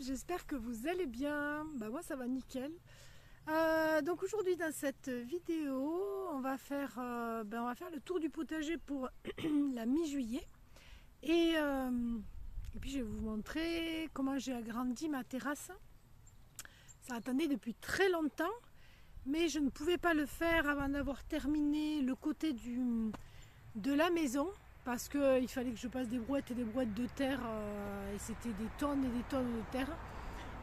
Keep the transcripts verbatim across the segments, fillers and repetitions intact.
j'espère que vous allez bien. Bah moi ça va nickel. Euh, donc aujourd'hui dans cette vidéo on va faire euh, ben on va faire le tour du potager pour la mi-juillet et, euh, et puis je vais vous montrer comment j'ai agrandi ma terrasse. Ça attendait depuis très longtemps mais je ne pouvais pas le faire avant d'avoir terminé le côté du, de la maison. Parce qu'il fallait que je passe des brouettes et des brouettes de terre, euh, et c'était des tonnes et des tonnes de terre.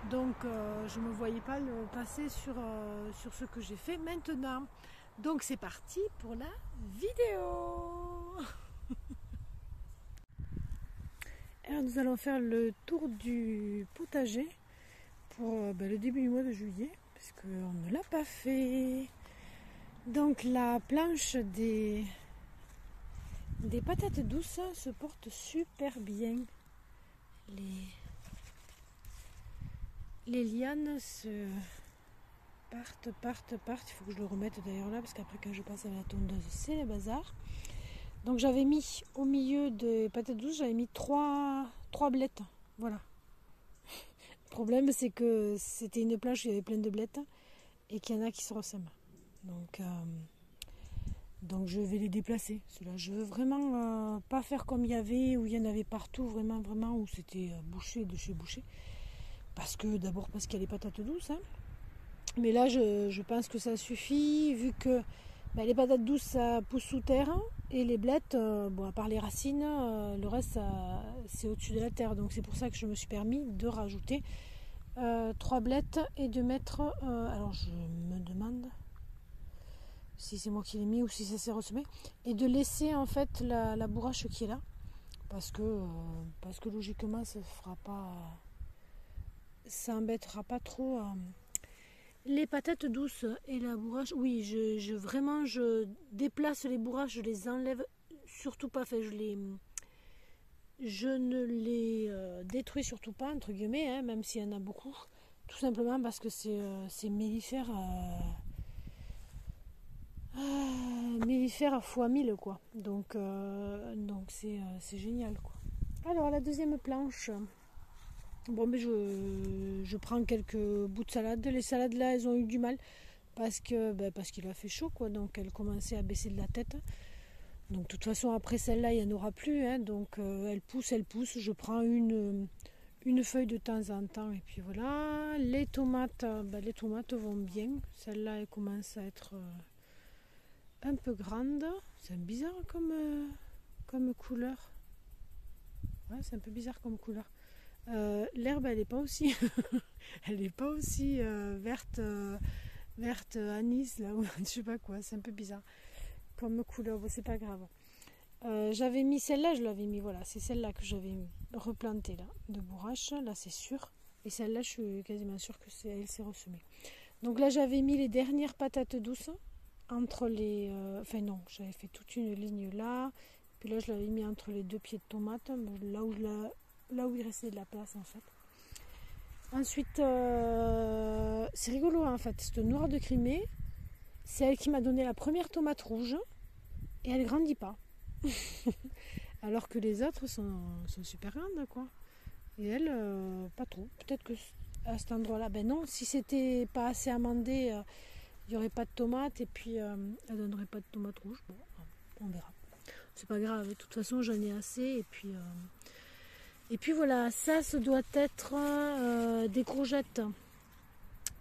Donc euh, je ne me voyais pas le passer sur, euh, sur ce que j'ai fait maintenant. Donc c'est parti pour la vidéo. Alors nous allons faire le tour du potager pour ben, le début du mois de juillet, parce qu'on ne l'a pas fait. Donc la planche des... des patates douces se portent super bien. Les, les lianes se partent, partent, partent. Il faut que je le remette d'ailleurs là parce qu'après quand je passe à la tondeuse, c'est le bazar. Donc j'avais mis au milieu des patates douces, j'avais mis trois, trois blettes. Voilà. Le problème c'est que c'était une plage où il y avait plein de blettes et qu'il y en a qui se ressemblent. Donc... Euh, Donc je vais les déplacer. Ceux-là, je veux vraiment euh, pas faire comme il y avait, où il y en avait partout, vraiment, vraiment, où c'était euh, bouché de chez bouché. Parce que d'abord parce qu'il y a les patates douces. Hein. Mais là, je, je pense que ça suffit, vu que bah, les patates douces, ça pousse sous terre. Hein, et les blettes, euh, bon, à part les racines, euh, le reste, c'est au-dessus de la terre. Donc c'est pour ça que je me suis permis de rajouter euh, trois blettes et de mettre... Euh, alors je me demande... si c'est moi qui l'ai mis ou si ça s'est ressemé, et de laisser en fait la, la bourrache qui est là, parce que euh, parce que logiquement ça fera pas, ça embêtera pas trop euh, les patates douces et la bourrache. Oui, je, je vraiment je déplace les bourraches, je les enlève surtout pas, fait je les je ne les euh, détruis surtout pas entre guillemets, hein, même s'il y en a beaucoup, tout simplement parce que c'est euh, c'est mellifère. Euh, Ah, mellifère fois mille quoi, donc euh, donc c'est euh, génial quoi. Alors la deuxième planche, bon mais je, je prends quelques bouts de salade. Les salades là elles ont eu du mal parce que ben, parce qu'il a fait chaud quoi, donc elles commençaient à baisser de la tête, donc de toute façon après celle là il n'y en aura plus hein, donc euh, elles poussent, elles poussent, je prends une, une feuille de temps en temps et puis voilà. Les tomates, ben, les tomates vont bien, celle là elle commence à être euh, un peu grande, c'est bizarre comme, euh, comme couleur. Ouais, c'est un peu bizarre comme couleur. Euh, L'herbe, elle n'est pas aussi, elle n'est pas aussi euh, verte, euh, verte anis là, ou je sais pas quoi. C'est un peu bizarre comme couleur. Bon, c'est pas grave. Euh, j'avais mis celle-là, je l'avais mis. Voilà, c'est celle-là que j'avais replantée là, de bourrache. Là, c'est sûr. Et celle-là, je suis quasiment sûre que c'est elle s'est ressemée. Donc là, j'avais mis les dernières patates douces. Entre les... Euh, enfin non, j'avais fait toute une ligne là. Puis là, je l'avais mis entre les deux pieds de tomate. Là où, la, là où il restait de la place, en fait. Ensuite, euh, c'est rigolo, hein, en fait. Cette noire de Crimée, c'est elle qui m'a donné la première tomate rouge. Et elle ne grandit pas. Alors que les autres sont, sont super grandes, quoi. Et elle, euh, pas trop. Peut-être que à cet endroit-là... Ben non, si c'était pas assez amendé... Euh, il n'y aurait pas de tomates et puis euh, elle donnerait pas de tomates rouges. Bon, on verra. C'est pas grave. De toute façon, j'en ai assez. Et puis, euh, et puis voilà. Ça, ce doit être euh, des courgettes,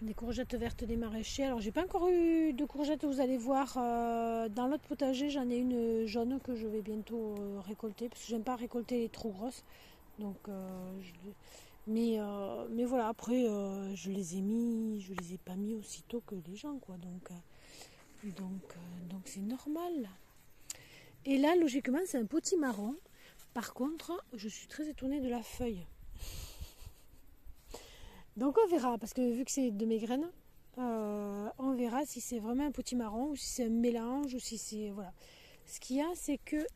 des courgettes vertes des maraîchers. Alors, j'ai pas encore eu de courgettes. Vous allez voir euh, dans l'autre potager, j'en ai une jaune que je vais bientôt euh, récolter parce que j'aime pas récolter les trop grosses. Donc, euh, je... Mais, euh, mais voilà, après, euh, je les ai mis, je les ai pas mis aussitôt que les gens, quoi. Donc, euh, donc, euh, donc c'est normal. Et là, logiquement, c'est un petit marron. Par contre, je suis très étonnée de la feuille. Donc, on verra, parce que vu que c'est de mes graines, euh, on verra si c'est vraiment un petit marron ou si c'est un mélange ou si c'est... Voilà. Ce qu'il y a, c'est que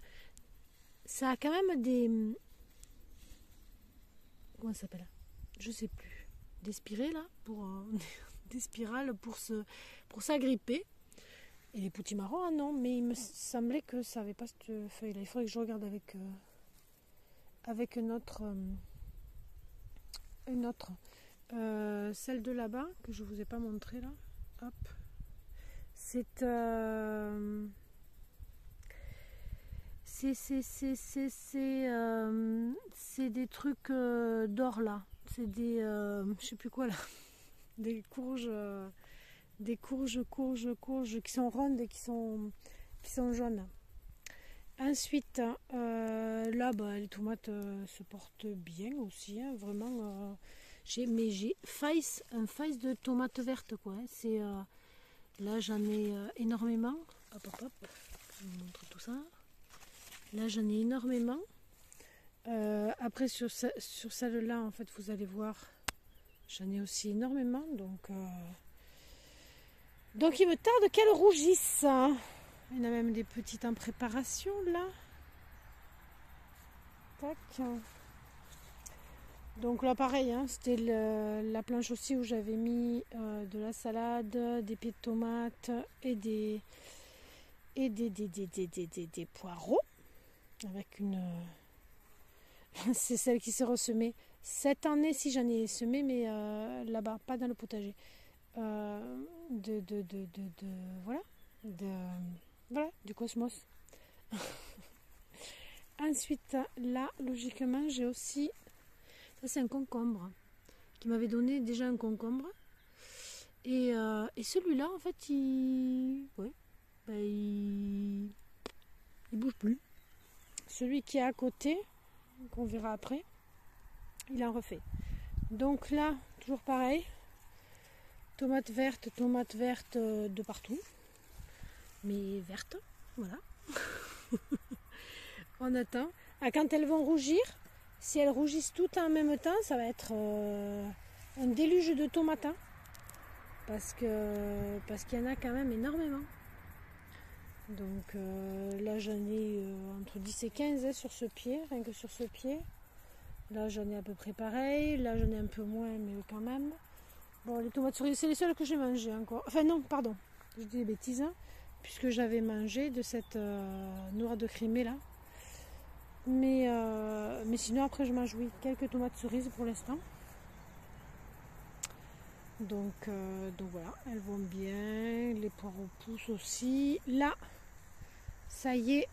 ça a quand même des... Comment ça s'appelle? Je sais plus. Des spirales là, pour euh, des spirales pour se pour s'agripper. Et les petits marrons, ah non, mais il me semblait que ça n'avait pas cette feuille là. Il faudrait que je regarde avec euh, avec notre euh, une autre. Euh, celle de là-bas, que je ne vous ai pas montrée là. Hop. C'est... Euh... C'est euh... des trucs euh, d'or là. C'est des... Euh... Je sais plus quoi là. Des courges... Euh... Des courges, courges, courges qui sont rondes et qui sont, qui sont jaunes. Ensuite, euh, là, bah, les tomates euh, se portent bien aussi, hein, vraiment. Euh, j'ai, mais j'ai face, un face de tomates vertes, quoi. Hein, c'est, euh, là, j'en ai euh, énormément. Hop, hop, hop. Je vous montre tout ça. Là, j'en ai énormément. Euh, après, sur, sur celle-là, en fait, vous allez voir, j'en ai aussi énormément. Donc, euh, donc, il me tarde qu'elles rougissent. Il y en a même des petites en préparation là. Tac. Donc là pareil, hein, c'était la planche aussi où j'avais mis euh, de la salade, des pieds de tomates et des et des, des, des, des, des, des, des poireaux. Avec une. Euh, C'est celle qui s'est ressemée cette année, si j'en ai semé, mais euh, là-bas, pas dans le potager. Euh, de, de, de, de, de, de. Voilà. De, voilà, du cosmos. Ensuite, là, logiquement, j'ai aussi... Ça, c'est un concombre. Qui m'avait donné déjà un concombre. Et, euh, et celui-là, en fait, il... Ouais, bah, il... il bouge plus. Celui qui est à côté, qu'on verra après, il en refait. Donc là, toujours pareil. Tomate verte, tomate verte de partout. Mais verte, voilà. On attend. Ah, quand elles vont rougir, si elles rougissent toutes en même temps, ça va être euh, un déluge de tomates. Hein, parce que parce qu'il y en a quand même énormément. Donc euh, là, j'en ai euh, entre dix et quinze hein, sur ce pied, rien que sur ce pied. Là, j'en ai à peu près pareil. Là, j'en ai un peu moins, mais quand même. Bon, les tomates cerises, c'est les seules que j'ai mangées encore. Enfin, non, pardon, je dis des bêtises. Hein. Puisque j'avais mangé de cette euh, noire de Crimée là. Mais, euh, mais sinon après je m'en jouis. Quelques tomates cerises pour l'instant. Donc, euh, donc voilà, elles vont bien. Les poireaux poussent aussi. Là, ça y est,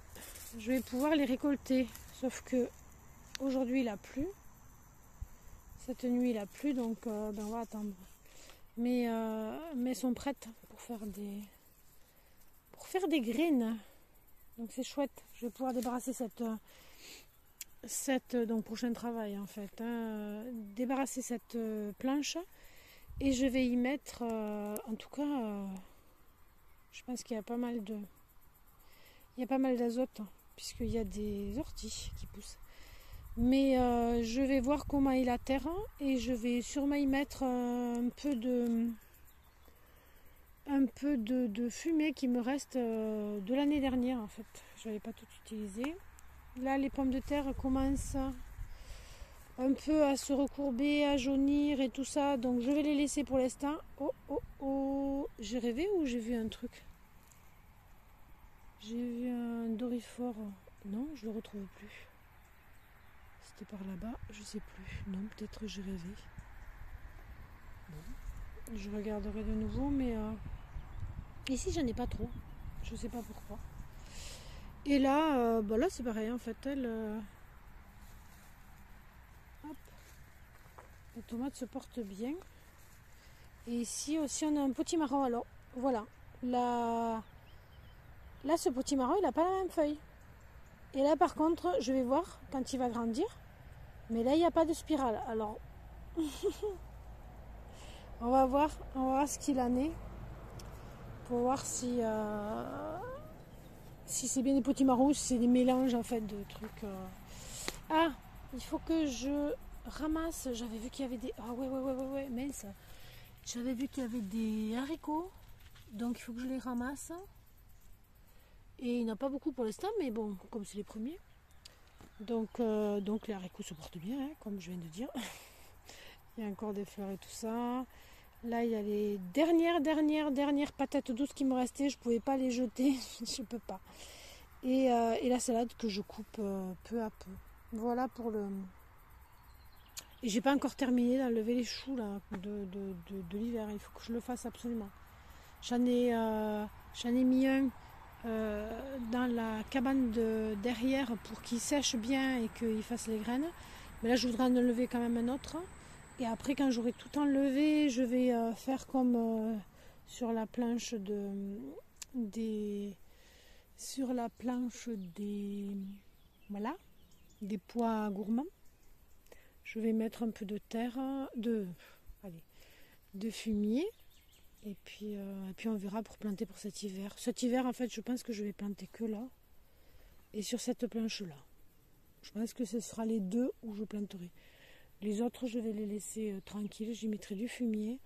je vais pouvoir les récolter. Sauf que aujourd'hui il a plu. Cette nuit il a plu, donc euh, ben, on va attendre. Mais, euh, mais elles sont prêtes pour faire des... pour faire des graines, donc c'est chouette. Je vais pouvoir débarrasser cette cette donc prochain travail en fait, hein. Débarrasser cette planche et je vais y mettre euh, en tout cas euh, je pense qu'il y a pas mal de il y a pas mal d'azote hein, puisqu'il y a des orties qui poussent, mais euh, je vais voir comment est la terre et je vais sûrement y mettre un peu de un peu de, de fumée qui me reste euh, de l'année dernière en fait. Je n'avais pas tout utilisé. Là les pommes de terre commencent un peu à se recourber, à jaunir et tout ça. Donc je vais les laisser pour l'instant. Oh oh oh, j'ai rêvé ou j'ai vu un truc? J'ai vu un dorifort. Non, je le retrouve plus. C'était par là-bas, je sais plus. Non, peut-être j'ai rêvé. Bon. Je regarderai de nouveau, mais... Euh... Ici, j'en ai pas trop. Je sais pas pourquoi. Et là, euh, bah là c'est pareil en fait. Elle, euh... Hop. Les tomates se portent bien. Et ici aussi, on a un petit marron. Alors, voilà. Là, là ce petit marron, il n'a pas la même feuille. Et là, par contre, je vais voir quand il va grandir. Mais là, il n'y a pas de spirale. Alors, on va voir, on va voir ce qu'il en est. Pour voir si, euh, si c'est bien des petits marrons, si c'est des mélanges en fait de trucs. Euh... Ah, il faut que je ramasse. J'avais vu qu'il y avait des. Ah ouais, ouais, ouais, ouais, ouais, mince. J'avais vu qu'il y avait des haricots. Donc il faut que je les ramasse. Et il n'y en a pas beaucoup pour l'instant, mais bon, comme c'est les premiers. Donc, euh, donc les haricots se portent bien, hein, comme je viens de dire. Il y a encore des fleurs et tout ça. Là, il y a les dernières, dernières, dernières patates douces qui me restaient. Je ne pouvais pas les jeter. Je ne peux pas. Et, euh, et la salade que je coupe euh, peu à peu. Voilà pour le, Et j'ai pas encore terminé d'enlever les choux là, de, de, de, de l'hiver. Il faut que je le fasse absolument. J'en ai, euh, j'en ai mis un euh, dans la cabane de, derrière pour qu'il sèche bien et qu'il fasse les graines. Mais là, je voudrais en enlever quand même un autre. Et après, quand j'aurai tout enlevé, je vais euh, faire comme euh, sur la planche de, des... sur la planche des... voilà, des pois gourmands. Je vais mettre un peu de terre, de, allez, de fumier, et puis, euh, et puis on verra pour planter pour cet hiver. Cet hiver, en fait, je pense que je vais planter que là, et sur cette planche-là. Je pense que ce sera les deux où je planterai. Les autres, je vais les laisser euh, tranquilles, j'y mettrai du fumier,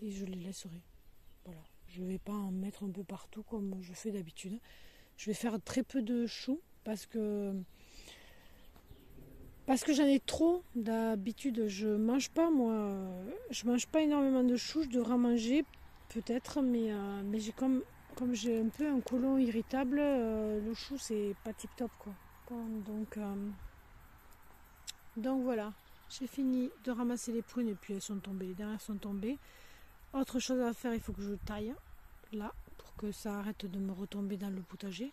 et je les laisserai. Voilà, je ne vais pas en mettre un peu partout comme je fais d'habitude. Je vais faire très peu de choux, parce que... Parce que j'en ai trop, d'habitude je mange pas moi, je mange pas énormément de choux, je devrais en manger peut-être, mais, euh, mais j'ai comme, comme j'ai un peu un côlon irritable, euh, le chou c'est pas tip top quoi. Donc, euh, donc voilà, j'ai fini de ramasser les prunes et puis elles sont tombées, les dernières sont tombées. Autre chose à faire, il faut que je taille là pour que ça arrête de me retomber dans le potager,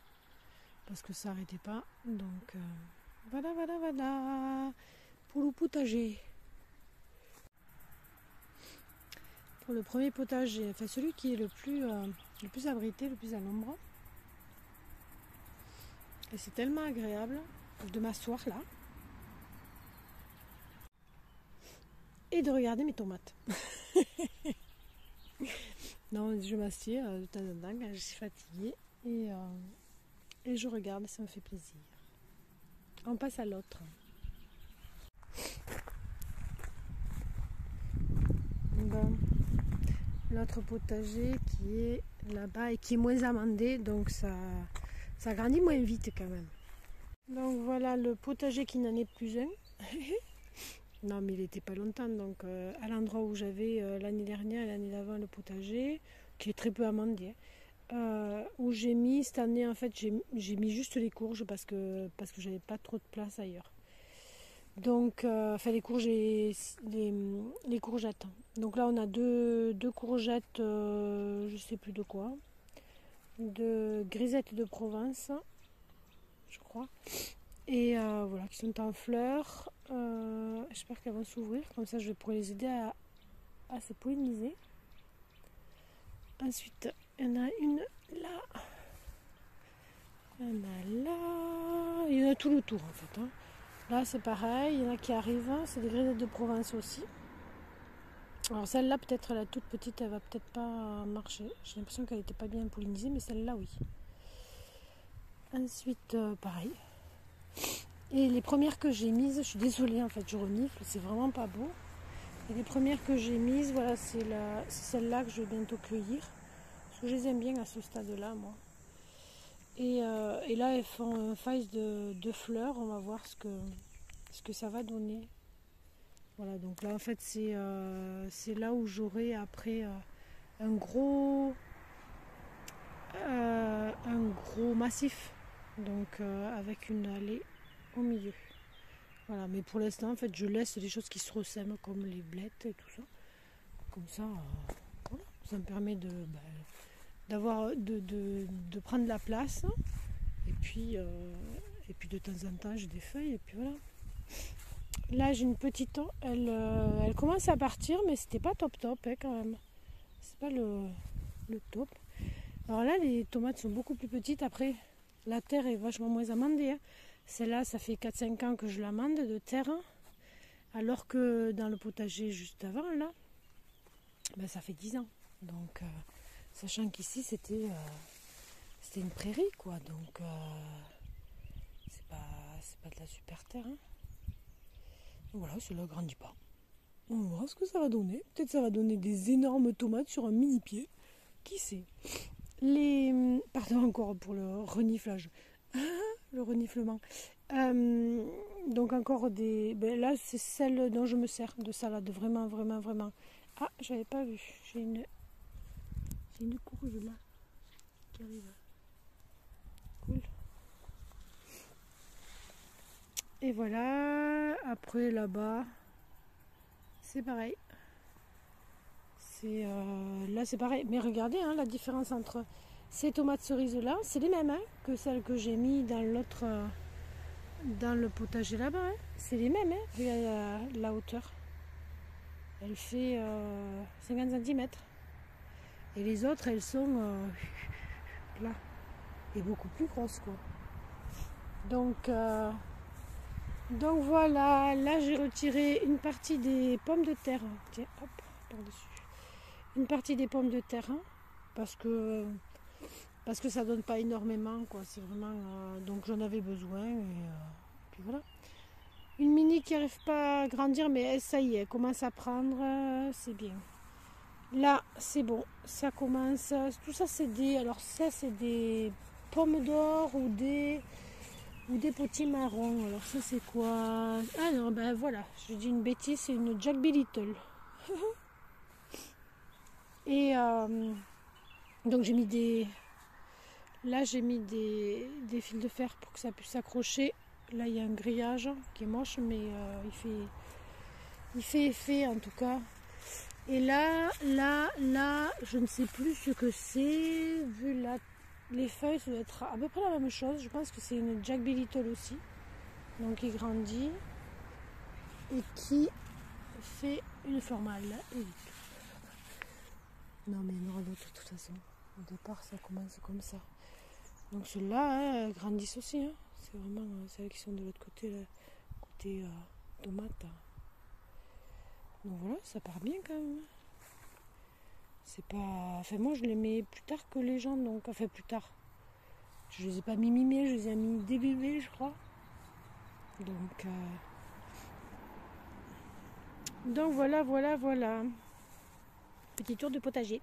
parce que ça n'arrêtait pas, donc... Euh, Voilà, voilà, voilà, pour le potager. Pour le premier potager, enfin celui qui est le plus, euh, le plus abrité, le plus à l'ombre. Et c'est tellement agréable de m'asseoir là. Et de regarder mes tomates. Non, je m'assieds euh, de temps en temps quand je suis fatiguée. Et, euh, et je regarde, ça me fait plaisir. On passe à l'autre. Bon. L'autre potager qui est là-bas et qui est moins amendé, donc ça, ça grandit moins vite quand même. Donc voilà le potager qui n'en est plus un. Non mais il n'était pas longtemps, donc euh, à l'endroit où j'avais euh, l'année dernière et l'année d'avant le potager, qui est très peu amendé. Hein. Euh, où j'ai mis cette année, en fait j'ai mis juste les courges parce que parce que j'avais pas trop de place ailleurs, donc euh, enfin les courges et les, les courgettes, donc là on a deux, deux courgettes, euh, je sais plus de quoi, de grisettes de Provence je crois, et euh, voilà, qui sont en fleurs, euh, j'espère qu'elles vont s'ouvrir, comme ça je vais pouvoir les aider à, à se polliniser. Ensuite il y en a une là, il y en a là, il y en a tout le tour en fait. Hein. Là c'est pareil, il y en a qui arrivent, c'est des grisettes de Provence aussi. Alors celle-là peut-être la toute petite, elle va peut-être pas marcher. J'ai l'impression qu'elle n'était pas bien pollinisée, mais celle-là oui. Ensuite euh, pareil. Et les premières que j'ai mises, je suis désolée en fait, je renifle, c'est vraiment pas beau. Et les premières que j'ai mises, voilà, c'est celle-là que je vais bientôt cueillir. Je les aime bien à ce stade-là, moi. Et, euh, et là, elles font une phase de, de fleurs. On va voir ce que, ce que ça va donner. Voilà, donc là, en fait, c'est euh, là où j'aurai après euh, un gros euh, un gros massif. Donc, euh, avec une allée au milieu. Voilà, mais pour l'instant, en fait, je laisse les choses qui se ressèment, comme les blettes et tout ça. Comme ça, euh, voilà, ça me permet de... Bah, d'avoir de, de, de prendre la place, et puis euh, et puis de temps en temps j'ai des feuilles, et puis voilà. Là j'ai une petite, elle, euh, elle commence à partir, mais c'était pas top top hein, quand même, c'est pas le, le top. Alors là les tomates sont beaucoup plus petites, après la terre est vachement moins amendée hein. Celle-là ça fait quatre cinq ans que je l'amende de terre, alors que dans le potager juste avant là ben, ça fait dix ans, donc euh, sachant qu'ici c'était euh, c'était une prairie quoi, donc euh, c'est pas, pas de la super terre. Hein. Voilà, cela grandit pas. On verra ce que ça va donner. Peut-être ça va donner des énormes tomates sur un mini pied. Qui sait. Les pardon encore pour le reniflage, le reniflement. Euh, donc encore des. Ben là c'est celle dont je me sers de salade, vraiment vraiment vraiment. Ah j'avais pas vu. J'ai une J'ai une courge là qui arrive. Cool. Et voilà. Après là-bas, c'est pareil. C'est euh, là c'est pareil, mais regardez hein, la différence entre ces tomates cerises là, c'est les mêmes hein, que celles que j'ai mis dans l'autre, euh, dans le potager là-bas. Hein. C'est les mêmes, hein, vu la, la hauteur. Elle fait euh, cinquante centimètres. Et les autres, elles sont euh, là. Et beaucoup plus grosses, quoi. Donc, euh, donc voilà. Là, j'ai retiré une partie des pommes de terre. Tiens, hop, par-dessus. Une partie des pommes de terre. Hein, parce que parce que ça donne pas énormément, quoi. C'est vraiment... Euh, donc, j'en avais besoin. Et, euh, et puis voilà. Une mini qui n'arrive pas à grandir, mais ça y est, elle commence à prendre. Euh, c'est bien. Là, c'est bon, ça commence. Tout ça, c'est des. Alors, ça, c'est des pommes d'or ou des ou des potimarrons. Alors, ça, c'est quoi? Ah non, ben voilà, je dis une bêtise, c'est une Jack B. Little. Et euh, donc, j'ai mis des. Là, j'ai mis des, des fils de fer pour que ça puisse s'accrocher. Là, il y a un grillage qui est moche, mais euh, il fait il fait effet en tout cas. Et là, là, là, je ne sais plus ce que c'est, vu la, les feuilles, ça doit être à peu près la même chose. Je pense que c'est une Jack B. Little aussi, donc qui grandit et qui fait une fleur mâle. Non mais il y en aura d'autres de toute façon, au départ ça commence comme ça. Donc ceux-là hein, grandissent aussi, hein. C'est vraiment celles qui sont de l'autre côté, là, côté euh, tomate. Donc voilà, ça part bien quand même. C'est pas... Enfin moi je les mets plus tard que les gens, donc... Enfin plus tard. Je les ai pas mis mi-mai, je les ai mis début mai, je crois. Donc... Euh... Donc voilà, voilà, voilà. Petit tour de potager.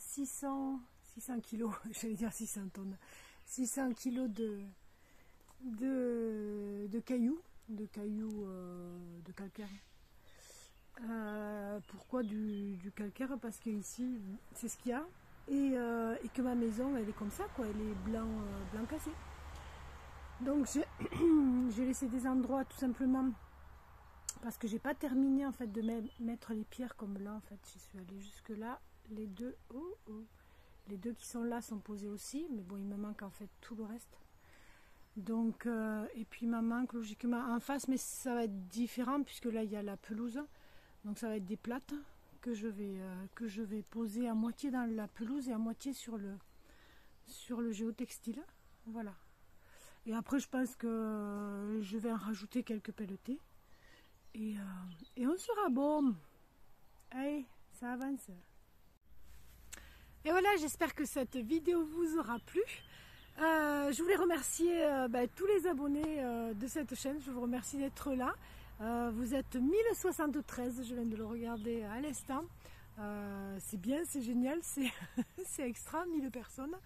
six cents kilos, j'allais dire six cents tonnes, six cents kilos de, de, de cailloux, de cailloux euh, de calcaire. Euh, pourquoi du, du calcaire? Parce que ici, c'est ce qu'il y a, et, euh, et que ma maison, elle est comme ça, quoi, elle est blanc, euh, blanc cassé. Donc j'ai laissé des endroits tout simplement parce que j'ai pas terminé en fait de mettre les pierres comme là en fait. J'y suis allée jusque là, les deux. Oh, oh. Les deux qui sont là sont posés aussi, mais bon, il me manque en fait tout le reste. Donc, euh, et puis il me manque logiquement en face, mais ça va être différent puisque là il y a la pelouse. Donc ça va être des plates que je vais, euh, que je vais poser à moitié dans la pelouse et à moitié sur le, sur le géotextile. Voilà. Et après je pense que je vais en rajouter quelques pelletées. Et, euh, et on sera bon. Allez, ça avance. Et voilà, j'espère que cette vidéo vous aura plu. Euh, je voulais remercier euh, bah, tous les abonnés euh, de cette chaîne. Je vous remercie d'être là. Euh, vous êtes mille soixante-treize, je viens de le regarder à l'instant. Euh, c'est bien, c'est génial, c'est extra, mille personnes.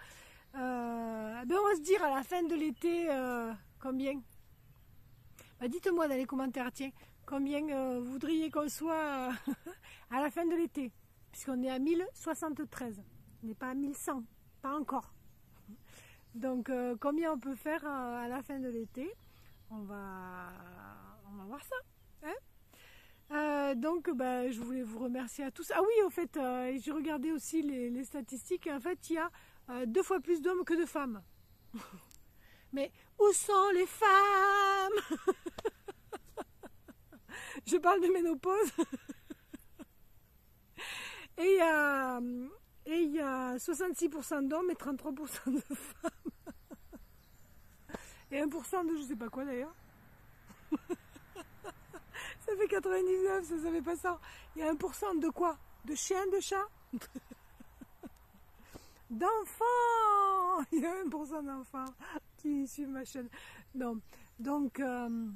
Euh, ben on va se dire à la fin de l'été euh, combien. Bah, dites-moi dans les commentaires, tiens, combien euh, vous voudriez qu'on soit euh, à la fin de l'été, puisqu'on est à mille soixante-treize. On n'est pas à mille cent, pas encore. Donc euh, combien on peut faire euh, à la fin de l'été, on va, on va voir ça. Hein euh, donc bah, je voulais vous remercier à tous. Ah oui, en fait, euh, j'ai regardé aussi les, les statistiques. En fait, il y a euh, deux fois plus d'hommes que de femmes. Mais où sont les femmes? Je parle de ménopause. Et il y a... Et il y a soixante-six pour cent d'hommes et trente-trois pour cent de femmes. Et un pour cent de je sais pas quoi d'ailleurs. Ça fait quatre-vingt-dix-neuf, ça ne savait pas ça. Il y a un pour cent de quoi? De chiens, de chats? D'enfants. enfant, il y a un pour cent d'enfants qui suivent ma chaîne. Non. Donc, euh,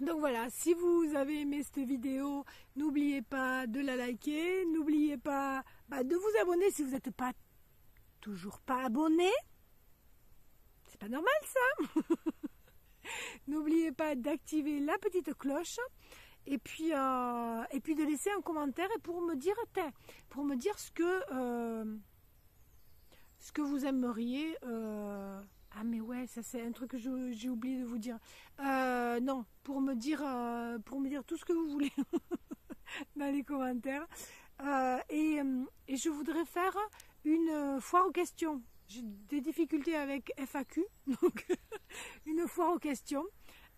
donc voilà, si vous avez aimé cette vidéo, n'oubliez pas de la liker, n'oubliez pas bah, de vous abonner si vous n'êtes pas toujours pas abonné. C'est pas normal ça. N'oubliez pas d'activer la petite cloche et puis, euh, et puis de laisser un commentaire pour me dire, pour me dire ce, que, euh, ce que vous aimeriez. Euh, ah mais ouais, ça c'est un truc que j'ai oublié de vous dire. Euh, non, pour me, dire, euh, pour me dire tout ce que vous voulez dans les commentaires. Euh, et, et je voudrais faire une foire aux questions. J'ai des difficultés avec F A Q, donc une foire aux questions.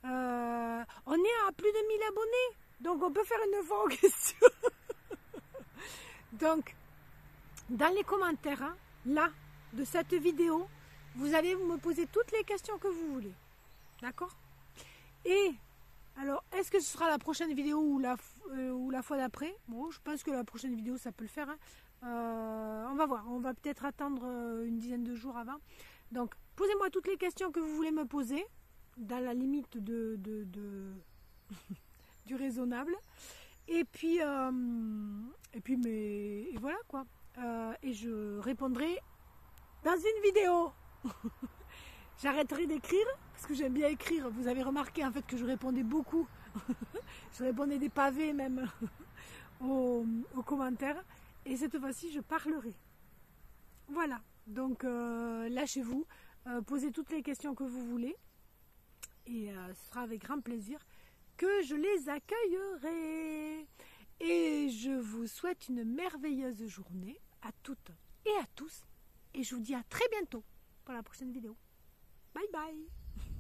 Euh, on est à plus de mille abonnés, donc on peut faire une foire aux questions. Donc, dans les commentaires, hein, là, de cette vidéo, vous allez me poser toutes les questions que vous voulez. D'accord? Et, alors, est-ce que ce sera la prochaine vidéo ou la, euh, ou la fois d'après? Bon, je pense que la prochaine vidéo, ça peut le faire, hein. Euh, on va voir, on va peut-être attendre une dizaine de jours avant. Donc, posez-moi toutes les questions que vous voulez me poser, dans la limite de, de, de du raisonnable. Et puis, euh, et puis, mais et voilà quoi. Euh, et je répondrai dans une vidéo. J'arrêterai d'écrire parce que j'aime bien écrire. Vous avez remarqué en fait que je répondais beaucoup. Je répondais des pavés même aux, aux commentaires. Et cette fois-ci, je parlerai. Voilà. Donc, euh, lâchez-vous. Euh, posez toutes les questions que vous voulez. Et euh, ce sera avec grand plaisir que je les accueillerai. Et je vous souhaite une merveilleuse journée à toutes et à tous. Et je vous dis à très bientôt pour la prochaine vidéo. Bye bye.